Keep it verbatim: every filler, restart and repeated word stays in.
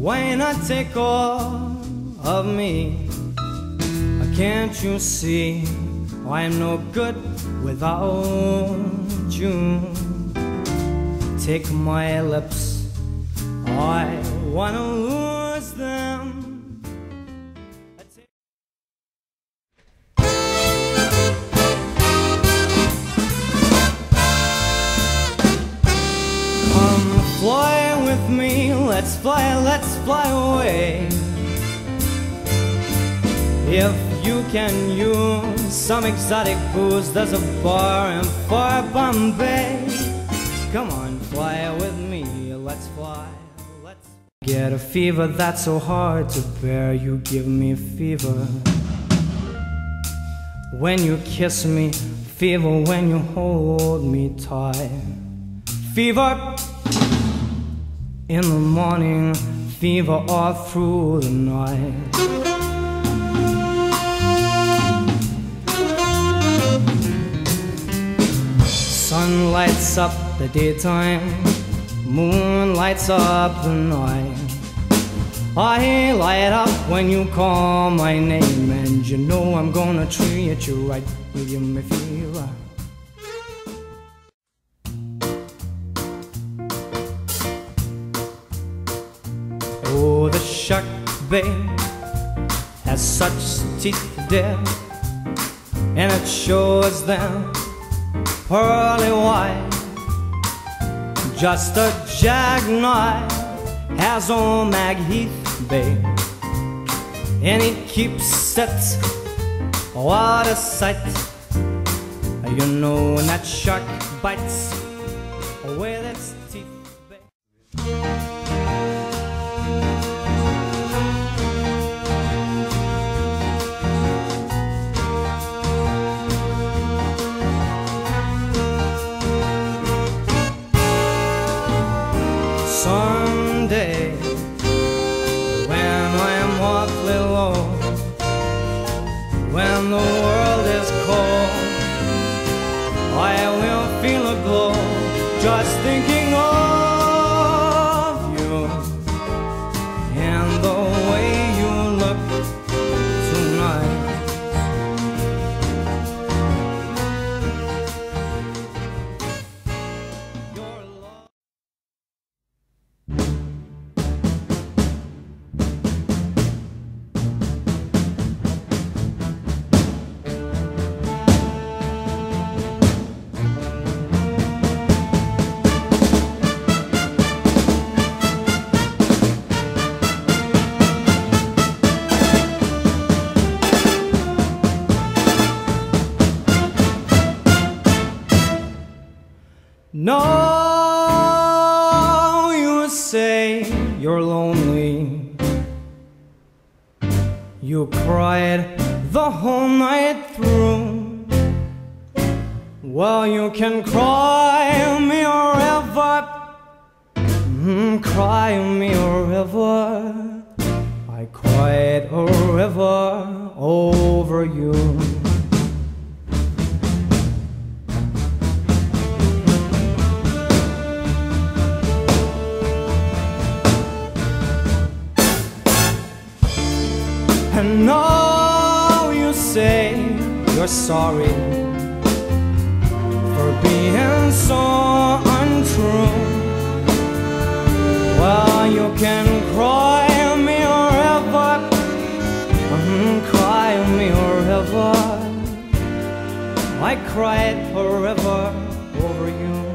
Why not take all of me? Can't you see I'm no good without you? Take my lips, I wanna lose them. Come fly with me, let's fly, let's fly away. If you can use some exotic booze, there's a bar in far Bombay. Come on, fly with me, let's fly, let's get a fever that's so hard to bear. You give me fever when you kiss me, fever when you hold me tight. Fever in the morning, fever all through the night. Sun lights up the daytime, moon lights up the night. I light up when you call my name, and you know I'm gonna treat you right. Will you make me feel right? Oh, the shark, babe, has such teeth, dear, and it shows them pearly white. Just a jackknife has old Mag Heath, babe, and he keeps it out of sight. You know when that shark bites with its teeth, babe. Someday, when I'm awfully low, when the world is cold, I will feel a glow just thinking of you and the way you look tonight. Your love. No, you say you're lonely. You cried the whole night through. Well, you can cry me a river, mm, cry me a river. I cried a river over you. And now you say you're sorry for being so untrue. Well, you can cry me a river, mm, cry me a river. I cried forever over you.